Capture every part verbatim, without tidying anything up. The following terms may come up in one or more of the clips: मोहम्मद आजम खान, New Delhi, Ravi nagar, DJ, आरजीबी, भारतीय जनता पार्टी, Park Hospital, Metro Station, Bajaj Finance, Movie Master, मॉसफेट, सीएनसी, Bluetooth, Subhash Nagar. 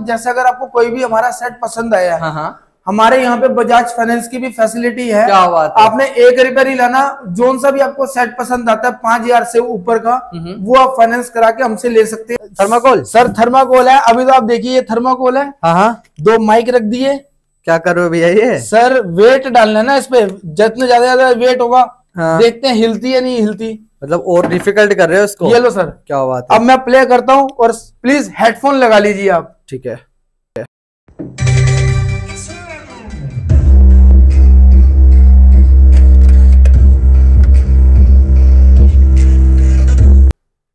जैसे अगर आपको कोई भी हमारा सेट पसंद आया, हाँ हाँ। हमारे यहाँ पे बजाज फाइनेंस की भी फैसिलिटी है, क्या बात है। आपने एक रुपया ही लाना, जोन सा भी आपको सेट पसंद आता है पांच हजार से ऊपर का, वो आप फाइनेंस करा के हमसे ले सकते हैं। थर्माकोल सर, थर्माकोल है। अभी तो आप देखिए ये थर्माकोल है, हाँ हाँ। दो माइक रख दिए, क्या कर रहे हो भैया ये? सर वेट डालना है ना इसपे, जितने ज्यादा ज्यादा वेट होगा, हाँ। देखते हैं हिलती है नहीं हिलती, मतलब और डिफिकल्ट कर रहे हो इसको। ये लो सर, क्या बात है। अब मैं प्ले करता हूँ और प्लीज हेडफोन लगा लीजिए आप, ठीक है।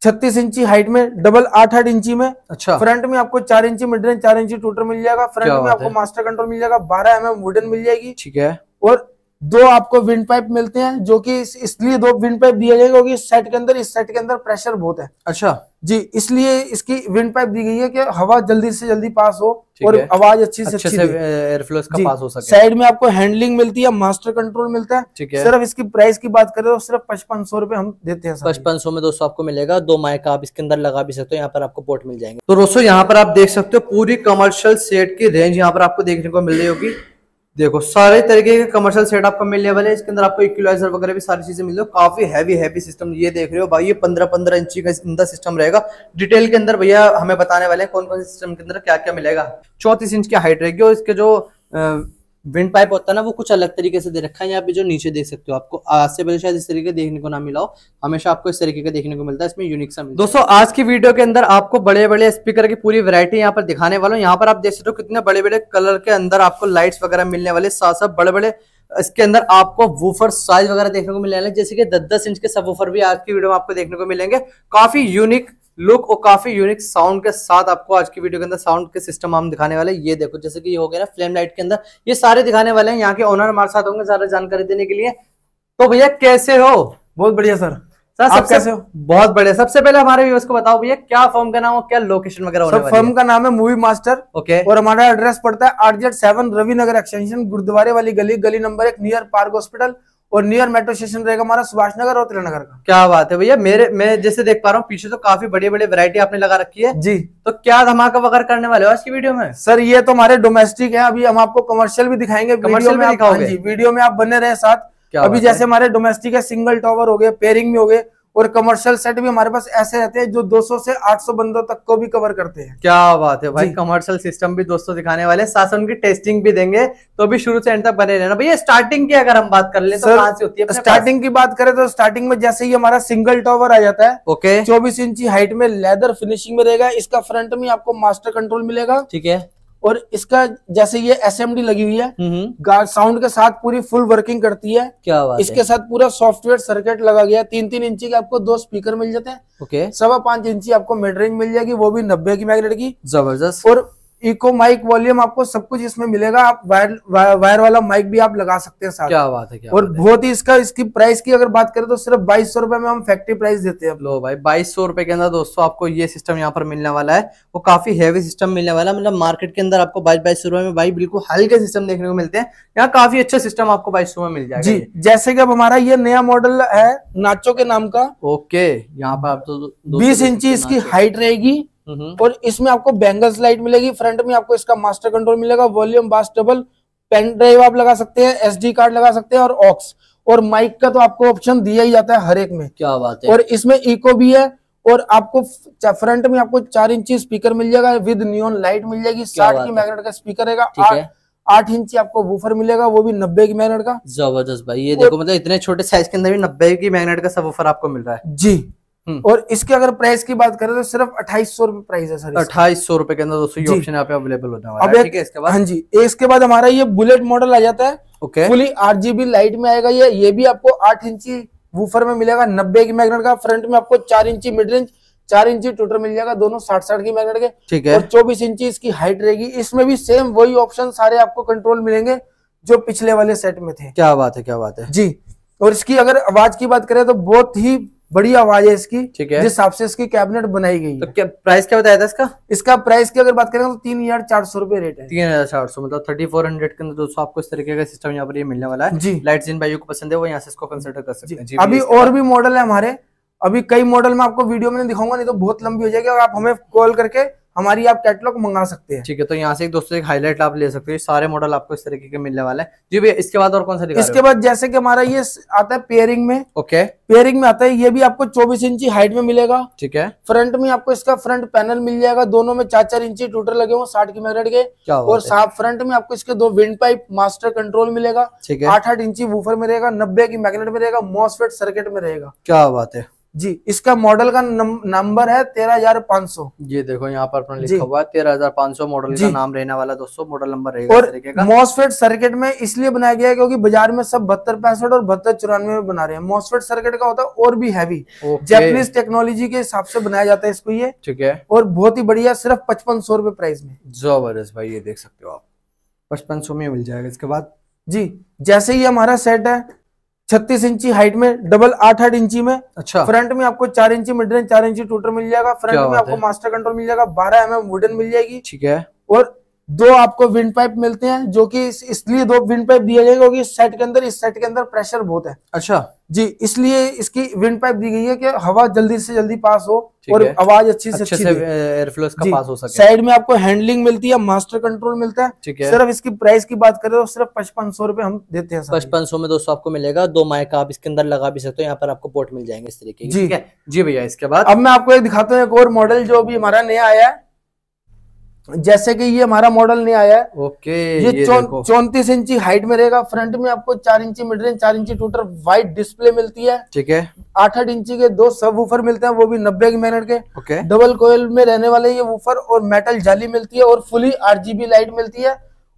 छत्तीस इंची हाइट में, डबल आठ आठ इंची में, अच्छा। फ्रंट में आपको चार इंची मिड रेंज, चार इंची टूटर मिल जाएगा। फ्रंट में आपको मास्टर कंट्रोल मिल जाएगा, बारह एम एम वुडन मिल जाएगी, ठीक है। और दो आपको विंड पाइप मिलते हैं, जो कि इसलिए दो विंड पाइप दिया जाएगा क्योंकि सेट के अंदर इस सेट के अंदर प्रेशर बहुत है, अच्छा जी। इसलिए इसकी विंड पाइप दी गई है कि हवा जल्दी से जल्दी पास हो और आवाज अच्छी से अच्छी एयरफ्लो का पास हो सके। साइड में आपको हैंडलिंग मिलती है, मास्टर कंट्रोल मिलता है, है। सिर्फ इसकी प्राइस की बात करें तो सिर्फ पचपन सौ रूपये हम देते हैं। पचपन सौ में दोस्तों आपको मिलेगा। दो माइक आप इसके अंदर लगा भी सकते हो, यहाँ पर आपको पोर्ट मिल जाएंगे। तो दोस्तों यहाँ पर आप देख सकते हो पूरी कमर्शियल सेट की रेंज यहाँ पर आपको देखने को मिल रही होगी। देखो सारे तरीके के कमर्शियल सेट आपको मिलने वाले हैं। इसके अंदर आपको इक्वलाइजर वगैरह भी सारी चीजें मिल रही है। काफी हैवी हैवी सिस्टम ये देख रहे हो भाई, ये पंद्रह पंद्रह इंची का अंदर सिस्टम रहेगा। डिटेल के अंदर भैया हमें बताने वाले हैं कौन कौन से सिस्टम के अंदर क्या क्या मिलेगा। चौंतीस इंच की हाइट रहेगी और इसके जो विंड पाइप होता है ना वो कुछ अलग तरीके से दे रखा है। यहाँ पे जो नीचे देख सकते हो, आपको आज से पहले शायद इस तरीके देखने को ना मिला हो, हमेशा आपको इस तरीके का देखने को मिलता है, इसमें यूनिक सा मिलता है। दोस्तों आज की वीडियो के अंदर आपको बड़े बड़े स्पीकर की पूरी वैरायटी यहाँ पर दिखाने वाला हूँ। यहाँ पर आप देख सकते हो कितने बड़े बड़े कलर के अंदर आपको लाइट्स वगैरह मिलने वाले, साथ साथ बड़े बड़े इसके अंदर आपको वूफर साइज वगैरह देखने को मिलने वाले, जैसे कि दस दस इंच के सब वूफर भी आज की वीडियो में आपको देखने को मिलेंगे। काफी यूनिक लुक और काफी यूनिक साउंड के साथ आपको आज की वीडियो के अंदर साउंड के सिस्टम हम दिखाने वाले हैं। ये देखो जैसे कि ये हो गया ना फ्लेम लाइट के अंदर, ये सारे दिखाने वाले हैं। यहाँ के ओनर हमारे साथ होंगे सारा जानकारी देने के लिए। तो भैया कैसे हो? बहुत बढ़िया सर। सर आप कैसे हो? बहुत बढ़िया। सबसे पहले हमारे व्यूअर्स को बताओ भैया क्या फर्म का नाम और क्या लोकेशन वगैरह? फर्म का नाम है मूवी मास्टर, ओके। और हमारा एड्रेस पड़ता है आठ Z seven Ravi Nagar extension, गुरुद्वारे वाली गली, गली नंबर एक, नियर पार्क हॉस्पिटल और नियर मेट्रो स्टेशन रहेगा हमारा सुभाष नगर और त्रि नगर का। क्या बात है भैया। मेरे मैं जैसे देख पा रहा हूँ पीछे तो काफी बड़े बड़े वैरायटी आपने लगा रखी है जी। तो क्या धमाका वगैरह करने वाले हो आज की वीडियो में? सर ये तो हमारे डोमेस्टिक है, अभी हम आपको कमर्शियल भी दिखाएंगे। वीडियो में, आप, जी, वीडियो में आप बने रहे साथ। अभी जैसे हमारे डोमेस्टिक है, सिंगल टॉवर हो गए, पेयरिंग में हो गए, और कमर्शियल सेट भी हमारे पास ऐसे रहते हैं जो दो सौ से आठ सौ बंदों तक को भी कवर करते हैं। क्या बात है भाई। कमर्शियल सिस्टम भी दोस्तों दिखाने वाले, साथ उनकी टेस्टिंग भी देंगे, तो भी शुरू से एंड तक बने रहना। भैया स्टार्टिंग की अगर हम बात कर ले तो कहां से होती है? स्टार्टिंग की बात करें तो स्टार्टिंग में जैसे ही हमारा सिंगल टॉवर आ जाता है, ओके, चौबीस इंची हाइट में लेदर फिनिशिंग में रहेगा। इसका फ्रंट में आपको मास्टर कंट्रोल मिलेगा, ठीक है। और इसका जैसे ये एसएमडी लगी हुई है, साउंड के साथ पूरी फुल वर्किंग करती है, क्या बात। इसके साथ पूरा सॉफ्टवेयर सर्किट लगा गया है। तीन तीन इंची के आपको दो स्पीकर मिल जाते हैं, ओके। सवा पांच इंची आपको मिड रेंज मिल जाएगी, वो भी नब्बे की मैग्नेट की, जबरदस्त। और इको माइक, वॉल्यूम, आपको सब कुछ इसमें मिलेगा। आप वायर वायर वाला माइक भी आप लगा सकते हैं साथ। क्या बात है, क्या और बात बहुत ही। इसका इसकी प्राइस की अगर बात करें तो सिर्फ बाईस सौ रुपए में हम फैक्ट्री प्राइस देते हैं। लो भाई, बाईस सौ रुपए के अंदर दोस्तों आपको ये सिस्टम यहाँ पर मिलने वाला है। वो काफी हैवी सिस्टम मिलने वाला है, मतलब मार्केट के अंदर आपको बाईस बाईस सौ रुपए में भाई बिल्कुल हल्के सिस्टम देखने को मिलते हैं। यहाँ काफी अच्छा सिस्टम आपको बाईस सौ में मिल जाएगा जी। जैसे की अब हमारा ये नया मॉडल है नाचो के नाम का, ओके। यहाँ पर आपको बीस इंची इसकी हाइट रहेगी और इसमें आपको बैंगल्स लाइट मिलेगी। फ्रंट में आपको इसका मास्टर कंट्रोल मिलेगा, volume bass double, pen drive आप लगा सकते हैं, एसडी कार्ड लगा सकते हैं और ऑक्स। और माइक का तो आपको ऑप्शन दिया ही जाता है हर एक में, क्या बात है। और इसमें इको भी है और आपको फ्रंट में आपको चार इंची स्पीकर मिल जाएगा विद नियॉन लाइट मिल जाएगी, साठ की मैग्नेट का स्पीकर रहेगा। आठ इंची आपको वूफर मिलेगा, वो भी नब्बे की मैग्नेट का, जबरदस्त भाई। ये देखो मतलब इतने छोटे साइज के अंदर भी नब्बे की मैग्नेट का सब वूफर आपको मिल रहा है जी। और इसके अगर प्राइस की बात करें तो सिर्फ अट्ठाईस सौ रुपए प्राइस है सर। अट्ठाईस सौ रुपए के अंदर दोस्तों ये ऑप्शन यहाँ पे अवेलेबल होने वाला है, ठीक है। इसके बाद हाँ जी, इसके बाद हमारा ये बुलेट मॉडल आ जाता है, ओके। फुली आरजीबी लाइट में आएगा ये। ये भी आपको आठ इंची वूफर में मिलेगा, नब्बे की मैग्नेट का। फ्रंट में आपको चार इंची मिड रेंज, चार इंची टूटर मिल जाएगा, दोनों साठ साठ की मैग्नेट के, ठीक है। और चौबीस इंची इसकी हाइट रहेगी। इसमें भी सेम वही ऑप्शन सारे आपको कंट्रोल मिलेंगे जो पिछले वाले सेट में थे। क्या बात है, क्या बात है जी। और इसकी अगर आवाज की बात करें तो बहुत ही बड़ी आवाज है इसकी, ठीक है, जिस हिसाब से इसकी कैबिनेट बनाई गई है। तो क्या प्राइस क्या बताया था इसका? इसका प्राइस की अगर बात करें तो तीन हजार चार सौ रुपए रेट है। तीन हजार चार सौ मतलब थर्टी फोर हंड्रेड के अंदर दोस्तों आपको इस तरीके का सिस्टम यहाँ पर ये मिलने वाला है जी। लाइट जिन भाइयों को पसंद है वो यहाँ से इसको कंसिडर कर सकते हैं। अभी और भी मॉडल है हमारे, अभी कई मॉडल में आपको वीडियो में दिखाऊंगा, नहीं तो बहुत लंबी हो जाएगी। और आप हमें कॉल करके हमारी आप कैटलॉग मंगा सकते हैं। ठीक है, तो यहाँ से एक दोस्तों एक हाईलाइट आप ले सकते हो, सारे मॉडल आपको इस तरीके के मिलने वाले हैं जी भैया। इसके बाद और कौन सा दिखा इसके बाद जैसे कि हमारा ये आता है पेयरिंग में। ओके, पेयरिंग में आता है ये भी आपको चौबीस इंची हाइट में मिलेगा। ठीक है, फ्रंट में आपको इसका फ्रंट पैनल मिल जाएगा, दोनों में चार चार इंची टूटर लगे हुए साठ की मैग्नेट के, और साफ फ्रंट में आपको इसके दो विंड पाइप मास्टर कंट्रोल मिलेगा। ठीक है, आठ आठ इंची वूफर में रहेगा, नब्बे की मैग्नेट में रहेगा, मॉसफेट सर्किट में रहेगा। क्या बात है जी। इसका मॉडल का नंबर है तेरह हजार पाँच सौ। ये देखो यहाँ पर अपना लिखा हुआ है तेरह हजार पाँच सौ मॉडल का नाम रहने वाला दोस्तों, मॉडल नंबर रहेगा। और मॉसफेट सर्किट में इसलिए बनाया गया है क्योंकि बाजार में सब बहत्तर पैंसठ और बहत्तर चौरानवे में बना रहे हैं। मॉसफेट सर्किट का होता है और भी हैवी, जैपनीज टेक्नोलॉजी के हिसाब से बनाया जाता है इसको ये। ठीक है, और बहुत ही बढ़िया, सिर्फ पचपन सौ रूपये प्राइस में। जबरदस्त भाई, ये देख सकते हो आप, पचपन सौ में मिल जाएगा। इसके बाद जी जैसे ही हमारा सेट है छत्तीस इंची हाइट में, डबल आठ आठ इंची में। अच्छा, फ्रंट में आपको चार इंची मिडरेन चार इंची टूटर मिल जाएगा, फ्रंट में आपको मास्टर कंट्रोल मिल जाएगा, बारह एम एम वुडन मिल जाएगी। ठीक है, और दो आपको विंड पाइप मिलते हैं, जो कि इसलिए दो विंड पाइप दिया जाएगा क्योंकि इस सेट के अंदर इस सेट के अंदर प्रेशर बहुत है। अच्छा जी, इसलिए इसकी विंड पाइप दी गई है कि हवा जल्दी से जल्दी पास हो और आवाज अच्छी से अच्छे अच्छी से एयरफ्लो का पास हो सके। साइड में आपको हैंडलिंग मिलती है, मास्टर कंट्रोल मिलता है। ठीक है, सिर्फ इसकी प्राइस की बात करें तो सिर्फ पचपन सौ रूपये हम देते हैं। पचपन सौ में दोस्तों आपको मिलेगा, दो माइक आप इसके अंदर लगा भी सकते हो, यहाँ पर आपको पोर्ट मिल जाएंगे इस तरीके। ठीक है जी भैया, इसके बाद अब मैं आपको एक दिखाता हूँ एक और मॉडल जो अभी हमारा नया आया है। जैसे कि ये हमारा मॉडल नहीं आया है। ओके, ये चौंतीस इंची हाइट में रहेगा, फ्रंट में आपको चार इंची मिडरेंज चार इंची टूटर वाइड डिस्प्ले मिलती है। ठीक है, आठ आठ इंची के दो सब वूफर मिलते हैं, वो भी नब्बे के मिनट के। ओके, डबल कोयल में रहने वाले ये वूफर, और मेटल जाली मिलती है, और फुली आरजीबी लाइट मिलती है,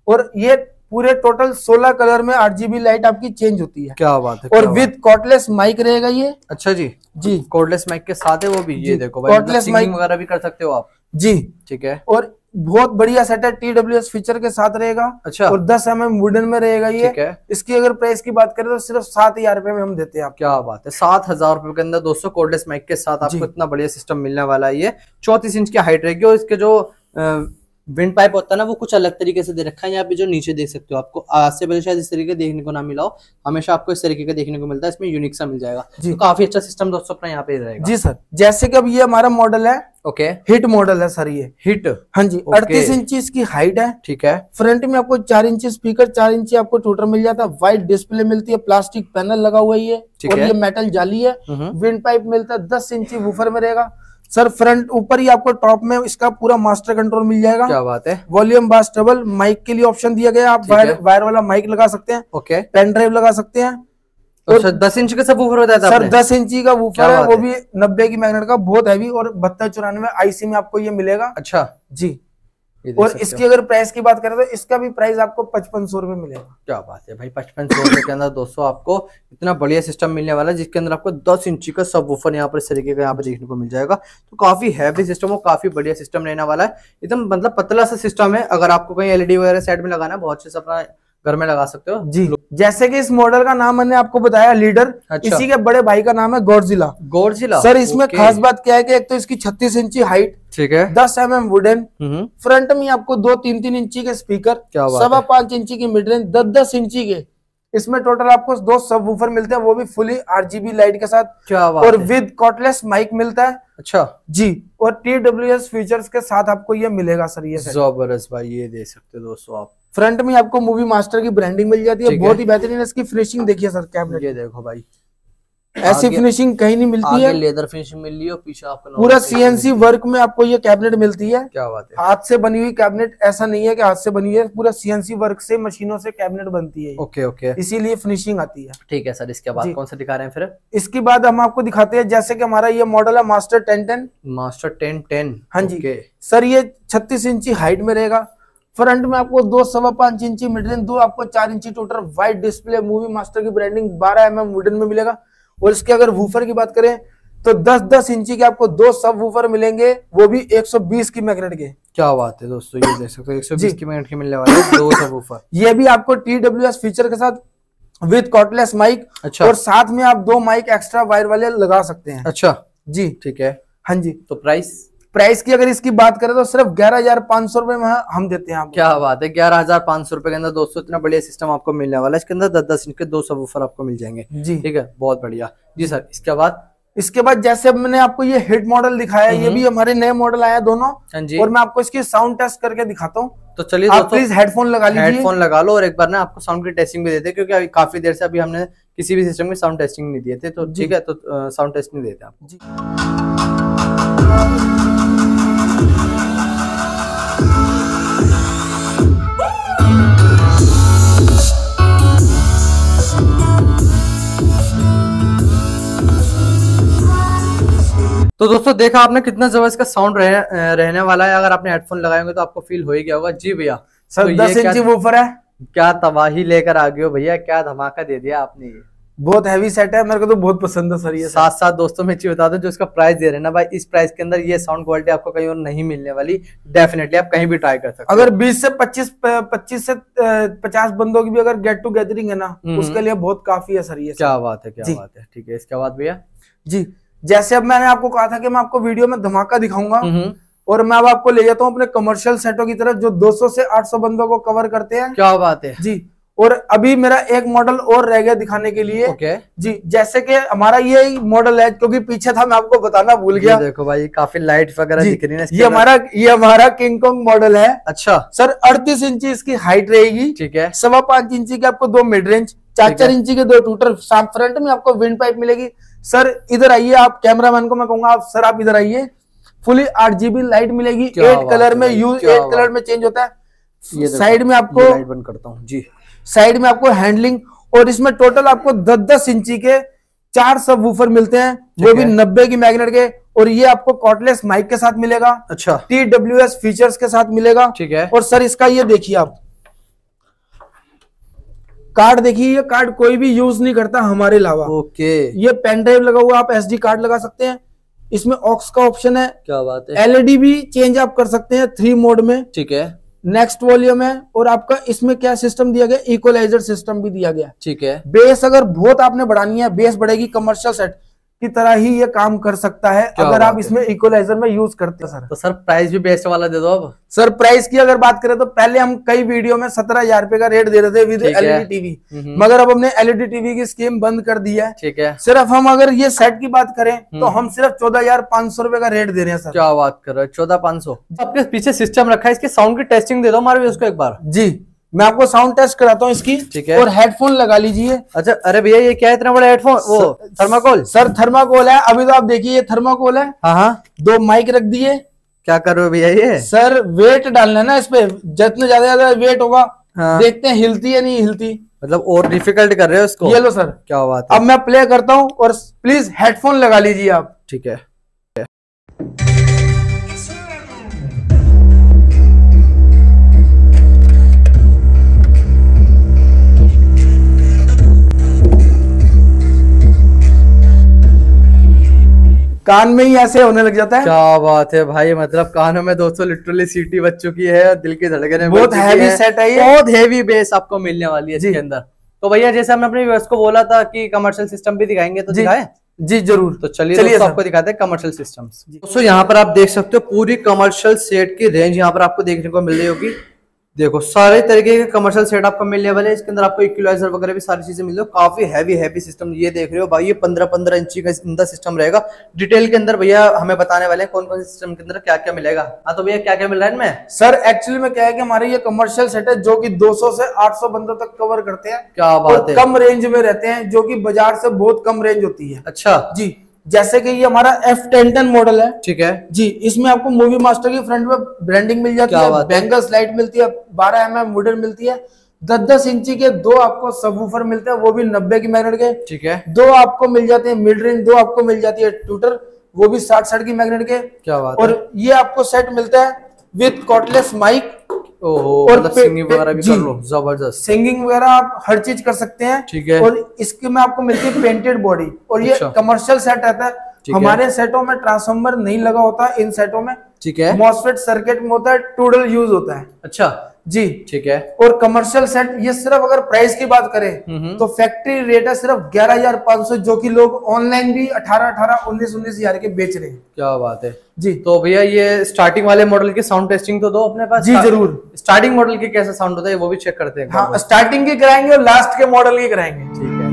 और ये पूरे टोटल सोलह कलर में आरजीबी लाइट आपकी चेंज होती है। क्या बात है। और विद कॉर्डलेस माइक रहेगा ये। अच्छा जी जी, कॉर्डलेस माइक के साथ है वो भी। ये देखो भाई, कॉर्डलेस माइक वगैरह भी कर सकते हो आप जी। ठीक है, और बहुत बढ़िया सेट है, टी डब्ल्यू एस फीचर के साथ रहेगा। अच्छा, और दस एम एम वुडन में रहेगा ये। इसकी अगर प्राइस की बात करें तो सिर्फ सात हजार रूपये में हम देते हैं आप। क्या बात है, सात हजार रूपये के अंदर दोस्तों कॉर्डलेस माइक के साथ आपको इतना बढ़िया सिस्टम मिलने वाला है। ये चौतीस इंच की हाइट रहेगी, और इसके जो विंड पाइप होता है ना वो कुछ अलग तरीके से दे रखा है। यहाँ पे जो नीचे देख सकते हो, आपको आज से पहले शायद इस तरीके देखने को ना मिला हो, हमेशा आपको इस तरीके का देखने को मिलता है, इसमें यूनिक सा मिल जाएगा। तो काफी अच्छा सिस्टम दोस्तों अपना यहाँ पे रहेगा जी सर। जैसे कि अब ये हमारा मॉडल है। ओके, हिट मॉडल है सर ये, हिट। हाँ जी, अड़तीस इंची इसकी हाइट है। ठीक है, फ्रंट में आपको चार इंची स्पीकर चार इंची आपको टूटर मिल जाता है, वाइट डिस्प्ले मिलती है, प्लास्टिक पैनल लगा हुआ है, और ये मेटल जाली है, विंड पाइप मिलता है, दस इंची वूफर में रहेगा सर। फ्रंट ऊपर ही आपको टॉप में इसका पूरा मास्टर कंट्रोल मिल जाएगा। क्या बात है। वॉल्यूम बास डबल माइक के लिए ऑप्शन दिया गया, आप वायर वायर वाला माइक लगा सकते हैं। ओके, पेन ड्राइव लगा सकते हैं। अच्छा, दस इंच का सब वूफर बताया था सर, दस इंची का वूफर है, वो भी नब्बे की मैग्नेट का, बहुत हैवी, और बहत्तर चौरानवे आईसी में आपको ये मिलेगा। अच्छा जी, और इसकी अगर प्राइस की बात करें तो इसका भी प्राइस आपको पचपन सौ रूपये मिलेगा। क्या बात है भाई, पचपन सौ रूपये के अंदर दोस्तों आपको इतना बढ़िया सिस्टम मिलने वाला है, जिसके अंदर आपको दस इंची का सब वूफर यहाँ पर इस तरीके का यहाँ पर देखने को मिल जाएगा। तो काफी हैवी सिस्टम और काफी बढ़िया सिस्टम रहने वाला है, एकदम मतलब पतला सा सिस्टम है। अगर आपको कहीं एलईडी वगैरह सेट में लगाना है, बहुत अच्छे से अपना घर में लगा सकते हो जी। जैसे कि इस मॉडल का नाम मैंने आपको बताया लीडर। अच्छा। इसी के बड़े भाई का नाम है गौरजिला। गौरजिला सर, इसमें खास बात क्या है कि एक तो इसकी छत्तीस इंची हाइट, ठीक है, दस एम एम वुडन, फ्रंट में आपको दो तीन तीन इंची के स्पीकर, सवा पांच इंची की मिडरेंज, दस दस इंची के, इसमें टोटल आपको दो सब वूफर मिलते हैं, वो भी फुली आरजीबी लाइट के साथ। क्या बात, और विद कॉर्डलेस माइक मिलता है। अच्छा जी, और टी डब्ल्यू एस फीचर्स के साथ आपको ये मिलेगा सर। ये जबरदस्त भाई, ये देख सकते हो दोस्तों आप। फ्रंट में आपको मूवी मास्टर की ब्रांडिंग मिल जाती है, बहुत ही बेहतरीन है। इसकी फिनिशिंग देखिए सर, कैमरे ये देखो भाई, ऐसी फिनिशिंग कहीं नहीं मिलती है। लेदर फिनिशिंग मिल रही है, पीछे आपको पूरा सीएनसी वर्क में आपको ये कैबिनेट मिलती है। क्या बात है, हाथ से बनी हुई कैबिनेट, ऐसा नहीं है कि हाथ से बनी हुई है, पूरा सीएनसी वर्क से मशीनों से कैबिनेट बनती है। ओके ओके, इसीलिए फिनिशिंग आती है। ठीक है सर, इसके बाद कौन सा दिखा रहे हैं फिर? इसके बाद हम आपको दिखाते हैं जैसे की हमारा ये मॉडल है master ten ten master ten ten हाँ जी सर, ये छत्तीस इंची हाइट में रहेगा, फ्रंट में आपको दो सवा पांच इंची मिडरेंज, दो आपको चार इंची total white display, movie master की ब्रांडिंग, बारह एम एम वुडन में मिलेगा। और इसके अगर वूफर की बात करें तो दस दस इंची के आपको दो सब वूफर मिलेंगे, वो भी एक सौ बीस की मैग्नेट के। क्या बात है दोस्तों, ये देख सकते हो एक सौ बीस की मैग्नेट के मिलने वाले दो सब वूफर, ये भी आपको टी डब्ल्यू एस फीचर के साथ विद कॉर्डलेस माइक। अच्छा, और साथ में आप दो माइक एक्स्ट्रा वायर वाले लगा सकते हैं। अच्छा जी, ठीक है हाँ जी। तो प्राइस प्राइस की अगर इसकी बात करें तो सिर्फ ग्यारह हजार पांच सौ रुपए में हम देते हैं आपको। क्या बात है, ग्यारह हजार पांच सौ रुपए के अंदर दोस्तों इतना बढ़िया सिस्टम आपको मिलने वाला है। इसके अंदर दस दस इंच के दो सबवूफर आपको मिल जाएंगे जी। ठीक है, बहुत बढ़िया जी सर। इसके बाद इसके बाद जैसे मैंने आपको ये हिट मॉडल दिखाया, ये भी हमारे नए मॉडल आया दोनों, और मैं आपको इसकी साउंड टेस्ट करके दिखाता हूँ। तो चलिए आप प्लीज हेडफोन लगा लीजिए, हेडफन लगा लो और एक बार ना आपको साउंड की टेस्टिंग भी देते हैं, क्योंकि अभी काफी देर से अभी हमने किसी भी सिस्टम में साउंड टेस्टिंग नहीं दिए थे। तो ठीक है, तो साउंड टेस्टिंग देते हैं आप जी। तो दोस्तों देखा आपने कितना जबरदस्त का साउंड रह, रहने वाला है। अगर आपने हेडफोन लगाए होंगे तो आपको फील हो ही गया होगा। जी भैया सर, दस इंच वूफर है, क्या तबाही लेकर आ गए हो भैया, क्या धमाका दे दिया आपने। ये बहुत हैवी सेट है, मेरे को तो बहुत पसंद है सर ये। साथ साथ दोस्तों मैं चीज बता दूं, जो इसका प्राइस दे रहे हैं ना भाई, इस प्राइस के अंदर ये साउंड क्वालिटी आपको कहीं और नहीं मिलने वाली। डेफिनेटली आप कहीं भी ट्राई कर सकते हो। अगर बीस से पच्चीस पच्चीस से पचास बंदों की भी अगर गेट टू गैदरिंग है ना, उसके लिए बहुत काफी है सर ये। क्या बात है, क्या बात है। ठीक है, इसके बाद भैया जी, जैसे अब मैंने आपको कहा था कि मैं आपको वीडियो में धमाका दिखाऊंगा, और मैं अब आपको ले जाता हूँ अपने कमर्शियल सेटों की तरफ, जो दो सौ से आठ सौ बंदों को कवर करते हैं। क्या बात है जी। और अभी मेरा एक मॉडल और रह गया दिखाने के लिए। ओके जी, जैसे कि हमारा ये मॉडल है, क्योंकि पीछे था मैं आपको बताना भूल गया। देखो भाई काफी लाइट वगैरह दिख रही है। ये हमारा ये हमारा किंग कॉन्ग मॉडल है। अच्छा सर, अड़तीस इंची इसकी हाइट रहेगी। ठीक है, सवा पांच इंची के आपको दो मिड रेंज, चार चार इंची के दो टूटर, साथ फ्रंट में आपको विंड पाइप मिलेगी। सर इधर आइए, आप कैमरामैन को मैं कहूंगा आप सर आप इधर आइए। फुली आठ जीबी लाइट मिलेगी, एट कलर में यूज एट कलर में चेंज होता है। साइड में आपको लाइट बंद करता हूं जी, साइड में आपको हैंडलिंग, और इसमें टोटल आपको दस दस इंची के चार सब वूफर मिलते हैं, वो भी नब्बे की मैग्नेट के, और ये आपको कॉर्डलेस माइक के साथ मिलेगा। अच्छा, टी डब्ल्यू एस फीचर्स के साथ मिलेगा। ठीक है, और सर इसका ये देखिए आप कार्ड, देखिए ये कार्ड कोई भी यूज नहीं करता हमारे अलावा। ओके, ये पेन ड्राइव लगा हुआ, आप एसडी कार्ड लगा सकते हैं। इसमें ऑक्स का ऑप्शन है। क्या बात है। एलईडी भी चेंज आप कर सकते हैं थ्री मोड में। ठीक है, नेक्स्ट वॉल्यूम है, और आपका इसमें क्या सिस्टम दिया गया, इक्वलाइजर सिस्टम भी दिया गया। ठीक है, बेस अगर बहुत आपने बढ़ानी है, बेस बढ़ेगी, कमर्शियल सेट की तरह ही ये काम कर सकता है अगर आप इसमें इक्वलाइजर में यूज करते हैं। सर तो सर प्राइस भी बेस्ट वाला दे दो अब। सर प्राइस की अगर बात करें तो पहले हम कई वीडियो में सत्रह हजार रुपए का रेट दे रहे थे विद एलईडी टीवी, मगर अब हमने एलईडी टीवी की स्कीम बंद कर दी है। ठीक है, सिर्फ हम अगर ये सेट की बात करें तो हम सिर्फ चौदह हजार पांच सौ रुपए का रेट दे रहे हैं। सर क्या बात कर रहे हो, चौदह पांच सौ। आपके पीछे सिस्टम रखा है, इसकी साउंड की टेस्टिंग दे दो हमारे उसको एक बार जी। मैं आपको साउंड टेस्ट कराता हूँ इसकी। ठीक है, और हेडफोन लगा लीजिए। अच्छा, अरे भैया ये क्या है इतना बड़ा हेडफोन, वो थर्माकोल। सर थर्माकोल है, अभी तो आप देखिए ये थर्माकोल है। हाँ हाँ, दो माइक रख दिए। क्या कर रहे हो भैया ये। सर वेट डालना है ना इसपे, जितने ज्यादा ज्यादा वेट होगा। हाँ। देखते हैं हिलती है नहीं हिलती, मतलब और डिफिकल्ट कर रहे हो इसको। ये लो सर, क्या बात है। अब मैं प्ले करता हूँ, और प्लीज हेडफोन लगा लीजिए आप। ठीक है, कान में ही ऐसे होने लग जाता है। क्या बात है भाई, मतलब कानों में दोस्तों लिटरली सीटी बच चुकी है, दिल की धड़कने बहुत हैवी सेट है ये, बहुत हैवी बेस आपको मिलने वाली है इसके अंदर। तो भैया जैसे हमने अपने व्यूअर्स को बोला था कि कमर्शियल सिस्टम भी दिखाएंगे, तो दिखाएं जी जरूर। तो चलिए चलिए आपको दिखाते हैं कमर्शियल सिस्टम्स। दोस्तों यहाँ पर आप देख सकते हो पूरी कमर्शियल सेट की रेंज यहाँ पर आपको देखने को मिल रही होगी। देखो सारे तरीके के कमर्शियल सेट आपको मिलने वाले हैं, इसके अंदर आपको इक्वलाइजर वगैरह भी सारी चीजें मिल रही है। काफी हैवी हैवी सिस्टम ये देख रहे हो भाई, ये पंद्रह पंद्रह इंची का अंदर सिस्टम रहेगा। डिटेल के अंदर भैया हमें बताने वाले हैं कौन कौन से सिस्टम के अंदर क्या क्या मिलेगा। हाँ तो भैया क्या क्या मिल रहा है इनमें। सर एक्चुअली में क्या है कि हमारे ये कमर्शियल सेट है जो की दो सौ से आठ सौ बंदों तक कवर करते हैं। क्या बात है, कम रेंज में रहते हैं जो की बाजार से बहुत कम रेंज होती है। अच्छा जी, जैसे कि ये हमारा एफ टेन टेन मॉडल है। ठीक है जी, इसमें आपको मूवी मास्टर की फ्रंट में ब्रांडिंग मिल जाती है, बैंगल्स लाइट मिलती है, बारह एम एम वुडन मिलती है, दस दस इंची के दो आपको सबवूफर मिलते हैं, वो भी नब्बे की मैग्नेट के। ठीक है, दो आपको मिल जाते हैं मिड रेंज, दो आपको मिल जाती है ट्यूटर, वो भी साठ साठ की मैग्नेट के। क्या बात है। और ये आपको सेट मिलता है विद कॉर्डलेस माइक। ओहो, और मतलब सिंगिंग वगैरह भी कर लो, जबरदस्त सिंगिंग वगैरह आप हर चीज कर सकते हैं। ठीक है, और इसके में आपको मिलती है पेंटेड बॉडी, और ये कमर्शियल सेट रहता है। हमारे सेटों में ट्रांसफार्मर नहीं लगा होता इन सेटों में। ठीक है, मॉस्फेट सर्किट में होता है, टूडल यूज होता है। अच्छा जी, ठीक है। और कमर्शियल सेट ये सिर्फ अगर प्राइस की बात करें तो फैक्ट्री रेट है सिर्फ ग्यारह हजार पाँच सौ, जो कि लोग ऑनलाइन भी अठारह अठारह उन्नीस उन्नीस हजार के बेच रहे हैं। क्या बात है जी। तो भैया ये स्टार्टिंग वाले मॉडल की साउंड टेस्टिंग तो दो अपने पास। जी जरूर, स्टार्टिंग मॉडल के कैसा साउंड होता है वो भी चेक करते हैं। हाँ, स्टार्टिंग की कराएंगे और लास्ट के मॉडल की कराएंगे। ठीक है,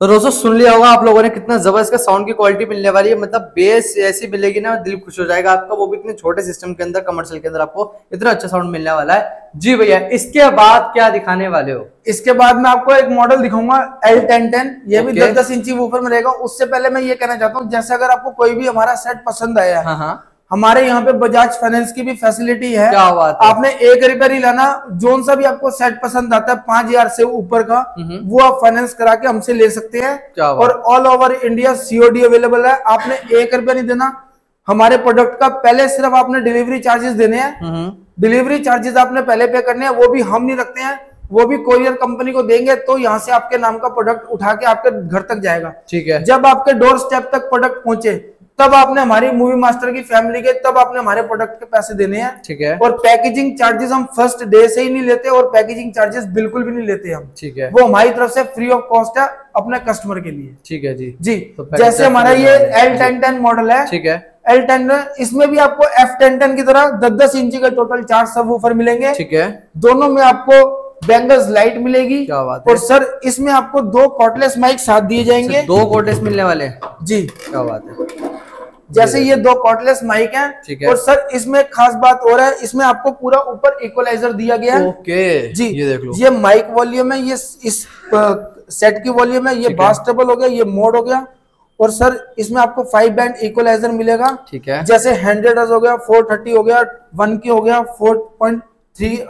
तो दोस्तों सुन लिया होगा आप लोगों ने कितना जबरदस्त का साउंड की क्वालिटी मिलने वाली है, मतलब बेस ऐसी मिलेगी ना दिल खुश हो जाएगा आपका, वो भी इतने छोटे सिस्टम के अंदर कमर्शियल के अंदर आपको इतना अच्छा साउंड मिलने वाला है। जी भैया इसके बाद क्या दिखाने वाले हो? इसके बाद मैं आपको एक मॉडल दिखाऊंगा एल टेन टेन, ये भी दस दस इंची वूफर में रहेगा। उससे पहले मैं ये कहना चाहता हूँ, जैसे अगर आपको कोई भी हमारा सेट पसंद आया है, हमारे यहाँ पे बजाज फाइनेंस की भी फैसिलिटी है, क्या बात है? आपने एक रुपया ही लाना, जोन सा भी आपको सेट पसंद आता है पांच हजार से ऊपर का, वो आप फाइनेंस करा के हमसे ले सकते हैं। और all over India COD available है, आपने एक रुपया नहीं देना हमारे प्रोडक्ट का। पहले सिर्फ आपने डिलीवरी चार्जेस देने हैं, डिलीवरी चार्जेस आपने पहले पे करने हैं, वो भी हम नहीं रखते हैं, वो भी कोरियर कंपनी को देंगे, तो यहाँ से आपके नाम का प्रोडक्ट उठा के आपके घर तक जाएगा। ठीक है, जब आपके डोर स्टेप तक प्रोडक्ट पहुंचे तब आपने हमारी मूवी मास्टर की फैमिली के, तब आपने हमारे प्रोडक्ट के पैसे देने हैं। ठीक है, और पैकेजिंग चार्जेस हम फर्स्ट डे से ही नहीं लेते, और पैकेजिंग चार्जेस बिल्कुल भी नहीं लेते हम। ठीक है, वो हमारी तरफ से फ्री ऑफ कॉस्ट है अपने कस्टमर के लिए। ठीक है जी जी तो जैसे हमारा ये एल टेन टेन मॉडल है। ठीक है, एल टेन टेन इसमें भी आपको एफ टेन टेन की तरह दस दस इंची के टोटल चार सब ऑफर मिलेंगे। ठीक है, दोनों में आपको बैंगल्स लाइट मिलेगी, क्या बात है? और सर इसमें आपको दो कॉर्डलेस माइक साथ दिए जाएंगे। दो कॉर्डलेस मिलने वाले जी, क्या बात है? जैसे ये दो कॉर्डलेस माइक हैं। और सर इसमें खास बात हो रहा है, इसमें आपको पूरा ऊपर इक्वलाइजर दिया गया है। ओके जी, ये देख लो, ये माइक वॉल्यूम है, ये इस सेट की वॉल्यूम है, ये बास टेबल हो गया, ये मोड हो गया। और सर इसमें आपको फाइव बैंड इक्वलाइजर मिलेगा। ठीक है, जैसे हंड्रेड हर्ट्ज हो गया, फोर थर्टी हो गया, वन के हो गया, four point three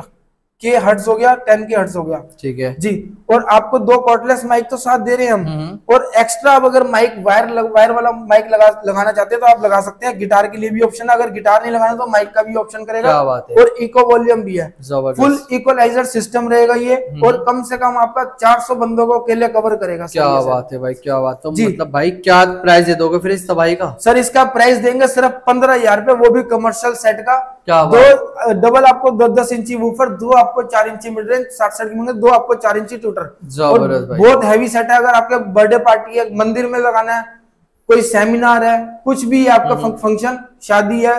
K hertz हो गया, टेन के हर्ट्ज हो गया। ठीक है जी, और आपको दो कॉर्डलेस माइक तो साथ दे रहे हैं हम, और एक्स्ट्रा आप अगर माइक वायर लग, वायर वाला माइक लगा लगाना चाहते हैं तो आप लगा सकते हैं। गिटार के लिए भी ऑप्शन है, अगर गिटार नहीं लगाना तो माइक का भी ऑप्शन करेगा। क्या बात है? और इको वॉल्यूम भी है, फुल इक्वलाइजर सिस्टम रहेगा ये, और कम से कम आपका चार सौ बंदों को अकेले कवर करेगा। क्या बात है भाई, क्या बात है? मतलब भाई क्या प्राइस दे दोगे फिर इस तबाही का? सर इसका प्राइस देंगे सिर्फ पंद्रह हजार रूपए, वो भी कमर्शियल सेट का। दो डबल आपको दस दस इंची वूफर, दो आपको चार इंची मिड रेंज साठ साठ की, दो आपको चार इंची ट्यूटर, बहुत हैवी सेट है। अगर आपके बर्थडे पार्टी है, मंदिर में लगाना है, कोई सेमिनार है, कुछ भी आपका फंक्शन, शादी है,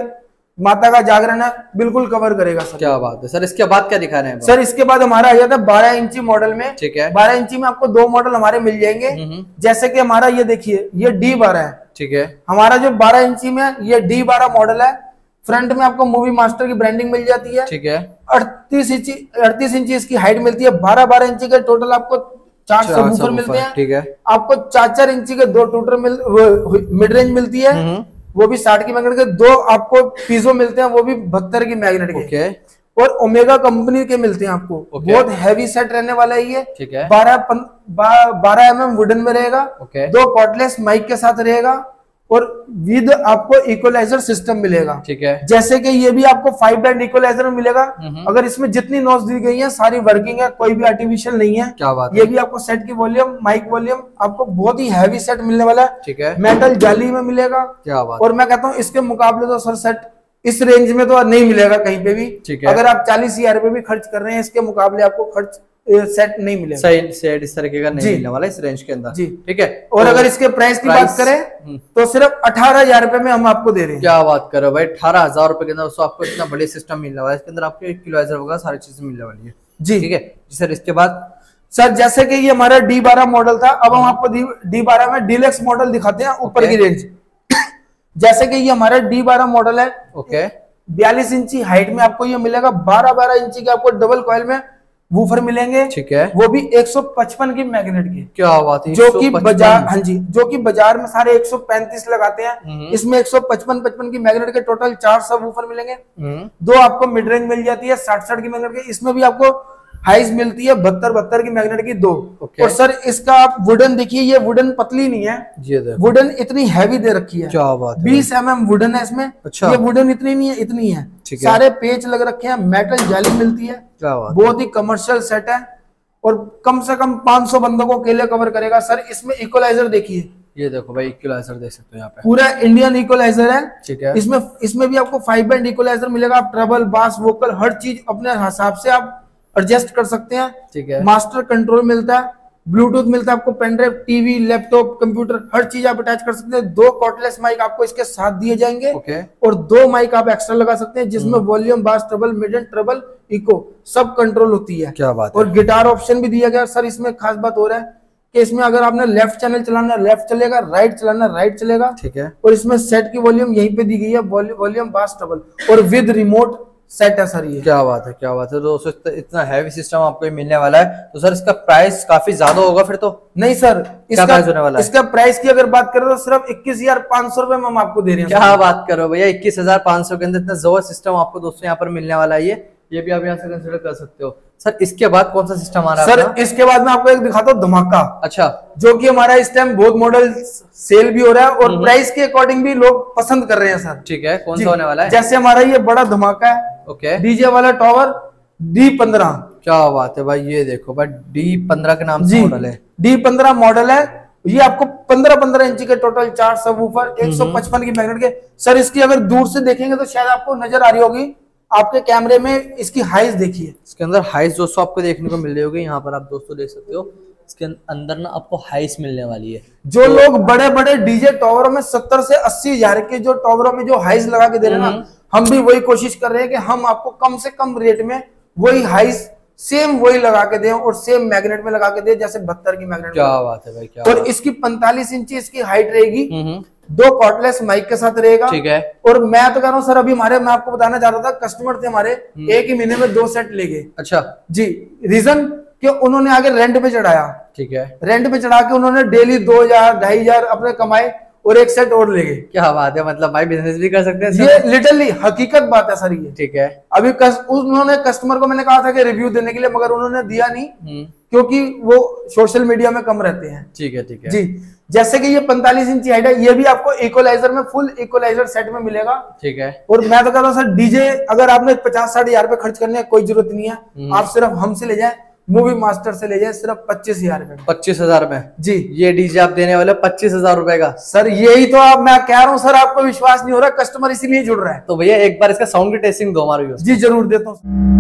माता का जागरण है, बिल्कुल कवर करेगा सर। क्या बात है सर, इसके बाद क्या दिखा रहे हैं? सर इसके बाद हमारा आ जाता है बारह इंची मॉडल में। ठीक है, बारह इंची में आपको दो मॉडल हमारे मिल जाएंगे। जैसे कि हमारा ये देखिए, ये डी बारह है। ठीक है, हमारा जो बारह इंची में ये डी बारह मॉडल है, फ्रंट में आपको मूवी मास्टर की ब्रांडिंग मिल जाती है। ठीक है, अड़तीस इंची अड़तीस इंची इसकी हाइट मिलती है, बारह बारह इंची के टोटल आपको चार सबवूफर मिलते हैं। ठीक है, आपको चार चार इंची के दो टूटर मिड रेंज मिलती है, वो भी साठ की मैग्नेट के, दो आपको पीजो मिलते हैं, वो भी बहत्तर की मैग्नेट के, और ओमेगा कंपनी के मिलते हैं आपको। बहुत हैवी सेट रहने वाला है ये। ठीक है, बारह बारह एम एम वुडन में रहेगा, दो कॉर्डलेस माइक के साथ रहेगा, और विद आपको इक्वलाइजर सिस्टम मिलेगा। ठीक है, जैसे कि ये भी आपको फाइव बैंड इक्वलाइजर में मिलेगा। अगर इसमें जितनी नॉइज दी गई है सारी वर्किंग है, कोई भी आर्टिफिशियल नहीं है। क्या बात है? ये भी आपको सेट की वॉल्यूम, माइक वॉल्यूम, आपको बहुत ही हैवी सेट मिलने वाला है। ठीक है, मेटल जाली में मिलेगा। क्या बात? और मैं कहता हूँ इसके मुकाबले तो सर सेट इस रेंज में तो नहीं मिलेगा कहीं पे भी। ठीक है, अगर आप चालीस हजार रुपए भी खर्च कर रहे हैं, इसके मुकाबले आपको खर्च सेट नहीं मिलेगा, सही सेट इस तरीके का नहीं मिलने वाला इस रेंज के अंदर। ठीक है, और तो अगर इसके प्राइस की बात करें तो सिर्फ अठारह हजार रुपए में हम आपको दे रहे हैं। क्या बात कर रहे हो भाई, अठारह हजार रुपए के अंदर उसको आपको इतना बड़े सिस्टम मिलने वाला है, इसके अंदर आपको एक किलोआइजर वगैरह सारी चीजें मिलने वाली है जी। ठीक है सर, इसके बाद सर जैसे कि ये हमारा डी बारह मॉडल था, अब हम आपको डी बारह में डीलक्स मॉडल दिखाते हैं ऊपर की रेंज। जैसे कि ये हमारा डी बारह मॉडल है, ओके, बयालीस इंची हाइट में आपको ये मिलेगा, बारह बारह इंची के आपको डबल कॉइल में वूफर मिलेंगे। ठीक है, वो भी एक सौ पचपन की मैग्नेट के। क्या बात है, जो कि बाजार हाँ जी जो कि बाजार में सारे एक सौ पैंतीस लगाते हैं, इसमें एक सौ पचपन पचपन की मैग्नेट के टोटल चार सब वूफर मिलेंगे, दो आपको मिड रेंज मिल जाती है साठ साठ की मैग्नेट के, इसमें भी आपको हाइज मिलती है बहत्तर बहत्तर की मैग्नेट की, दो। और सर इसका आप वुडन देखिए, ये वुडन पतली नहीं है, वुडन इतनी हैवी दे रखी है, बीस एम एम वुडन है इसमें। अच्छा, ये वुडन इतनी नहीं है, इतनी है, सारे पेच लग रखे हैं, मेटल जाली मिलती है, बहुत ही कमर्शियल सेट है, और कम से कम पाँच सौ बंदों को अकेले कवर करेगा। सर इसमें इक्वलाइजर देखिए, ये देखो भाई इक्वलाइजर देख सकते हो, यहाँ पे पूरा इंडियन इक्वलाइजर है। ठीक है, इसमें इसमें भी आपको फाइव बैंड इक्वलाइजर मिलेगा, आप ट्रबल, बास, वोकल हर चीज अपने हिसाब से आप एडजस्ट कर सकते हैं। ठीक है, मास्टर कंट्रोल मिलता है, ब्लूटूथ मिलता है आपको, पेनड्राइव, टीवी, लैपटॉप, कंप्यूटर हर चीज आप अटैच कर सकते हैं। दो कॉर्डलेस माइक आपको इसके साथ दिए जाएंगे, और दो माइक आप एक्स्ट्रा लगा सकते हैं, जिसमें volume, bass, treble, mid, treble, echo सब कंट्रोल होती है। क्या बात है, और गिटार ऑप्शन भी दिया गया। सर इसमें खास बात हो रहा है, कि इसमें अगर आपने लेफ्ट चैनल चलाना लेफ्ट चलेगा, राइट चलाना राइट चलेगा, ठीक है। और इसमें सेट की वॉल्यूम यहीं पे दी गई है, वॉल्यूम बास डबल और विद रिमोट सेट है सर। ये क्या बात है, क्या बात है दोस्तों, इतना हैवी सिस्टम आपको मिलने वाला है। तो सर इसका प्राइस काफी ज्यादा होगा फिर तो? नहीं सर, इसका प्राइस होने वाला है, इसका प्राइस की अगर बात करें तो सिर्फ इक्कीस हजार पांच सौ रुपए में हम आपको दे रहे हैं। क्या बात करो भैया, इक्कीस हजार पांच सौ के अंदर इतना जबरदस्त सिस्टम आपको दोस्तों यहाँ पर मिलने वाला है। ये ये भी आप यहाँ से कंसिडर कर सकते हो। सर इसके बाद कौन सा सिस्टम आ रहा है? सर इसके बाद मैं आपको एक दिखाता हूँ धमाका। अच्छा, जो कि हमारा इस टाइम बहुत मॉडल सेल भी हो रहा है और प्राइस के अकॉर्डिंग भी लोग पसंद कर रहे हैं सर। ठीक है, कौन सा होने वाला है? जैसे हमारा ये बड़ा धमाका है, ओके, डीजे वाला टॉवर डी पंद्रह। क्या बात है भाई, ये देखो भाई डी पंद्रह के नाम से मॉडल है, डी पंद्रह मॉडल है। ये आपको पंद्रह पंद्रह इंच के टोटल चार सबवूफर, एक सौ पचपन की मैग्नेट के। सर इसकी अगर दूर से देखेंगे तो शायद आपको नजर आ रही होगी, आपके कैमरे में इसकी हाइट देखिए। इसके अंदर हाइट दोस्तों आपको देखने को मिल रही होगी, यहाँ पर आप दोस्तों देख सकते हो। इसके अंदर ना आपको हाइट मिलने वाली है। जो तो लोग बड़े बड़े डीजे टावरों में सत्तर से अस्सी हजार के जो टावरों में जो हाइट लगा के दे रहे हैं ना, हम भी वही कोशिश कर रहे हैं कि हम आपको कम से कम रेट में वही हाइट सेम वही लगा के दें और सेम मैग्नेट में लगा के दें जैसे बहत्तर की मैग्नेट। क्या बात है भाई, क्या और बात? इसकी पैंतालीस इंची इसकी हाइट रहेगी, दो कॉर्डलेस माइक के साथ रहेगा, ठीक है। और मैं तो कह रहा हूँ सर, अभी हमारे, मैं आपको बताना चाह रहा था, कस्टमर थे हमारे, एक ही महीने में दो सेट ले गए। अच्छा जी, रीजन कि उन्होंने आगे रेंट पे चढ़ाया, ठीक है। रेंट पे चढ़ा के उन्होंने डेली दो हजार ढाई हजार अपने कमाए और एक सेट और ले गए। क्या बात है, मतलब भाई बिजनेस भी कर सकते हैं। ये लिटरली हकीकत बात है सर ये, ठीक है। अभी कस, उन्होंने कस्टमर को मैंने कहा था कि रिव्यू देने के लिए, मगर उन्होंने दिया नहीं क्योंकि वो सोशल मीडिया में कम रहते हैं, ठीक है, ठीक है जी। जैसे कि ये पैंतालीस इंची हाइट है, ये भी आपको इक्वलाइजर में, फुल इक्वलाइजर सेट में मिलेगा, ठीक है। और मैं तो कहता हूँ सर, डीजे अगर आपने पचास साठ हजार रुपए खर्च करने की कोई जरूरत नहीं है, आप सिर्फ हमसे ले जाए, मूवी मास्टर से ले जाए सिर्फ पच्चीस हजार में। पच्चीस हजार में जी ये डीजे आप देने वाले पच्चीस हजार रुपए का। सर यही तो आप, मैं कह रहा हूँ सर, आपको विश्वास नहीं हो रहा, कस्टमर इसीलिए जुड़ रहा है। तो भैया एक बार इसका साउंड की टेस्टिंग दो हमारे जी। जरूर देता हूँ।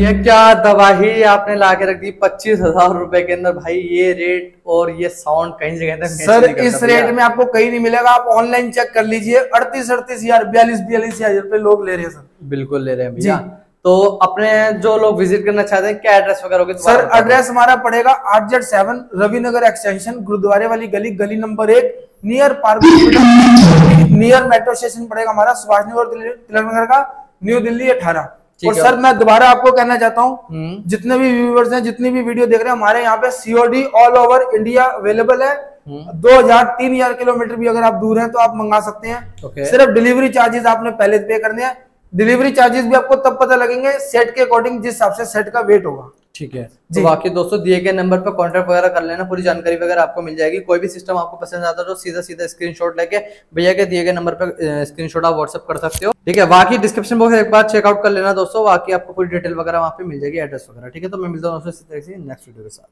ये क्या दवाही आपने लाके रख दी पच्चीस हजार रुपए के अंदर भाई। ये रेट और ये साउंड कहीं जगह सर इस रेट में आपको कहीं नहीं मिलेगा। आप ऑनलाइन चेक कर लीजिए, अड़तीस अड़तीस हजार बयालीस बयालीस हजार रुपए लोग ले रहे हैं सर। बिल्कुल ले रहे हैं भैया। तो अपने जो लोग विजिट करना चाहते हैं, क्या एड्रेस वगैरह होगा? सर एड्रेस हमारा पड़ेगा आठ जेड सेवन रविनगर एक्सटेंशन, गुरुद्वारे वाली गली, गली नंबर एक, near park hospital, near metro station पड़ेगा हमारा, सुभाष नगर त्रि नगर का, न्यू दिल्ली अठारह। और सर मैं दोबारा आपको कहना चाहता हूँ, जितने भी व्यूवर्स हैं, जितनी भी वीडियो देख रहे हैं, हमारे यहाँ पे COD all over India available है। दो हजार तीन हजार किलोमीटर भी अगर आप दूर हैं तो आप मंगा सकते हैं। सिर्फ डिलीवरी चार्जेस आपने पहले पे करने हैं। डिलीवरी चार्जेस भी आपको तब पता लगेंगे सेट के अकॉर्डिंग, जिस हिसाब से सेट का वेट होगा, ठीक है। तो बाकी दोस्तों दिए गए नंबर पर कॉन्टेक्ट वगैरह कर लेना, पूरी जानकारी वगैरह आपको मिल जाएगी। कोई भी सिस्टम आपको पसंद आता है तो सीधा सीधा स्क्रीनशॉट लेके भैया के दिए गए नंबर पर स्क्रीनशॉट आप व्हाट्सएप कर सकते हो, ठीक है। बाकी डिस्क्रिप्शन बॉक्स एक बार चेकआउट कर लेना दोस्तों, बाकी आपको पूरी डिटेल वगैरह वहाँ पे मिल जाएगी, एड्रेस वगैरह, ठीक है। तो मैं मिलता हूँ दोस्तों नेक्स्ट वीडियो के साथ।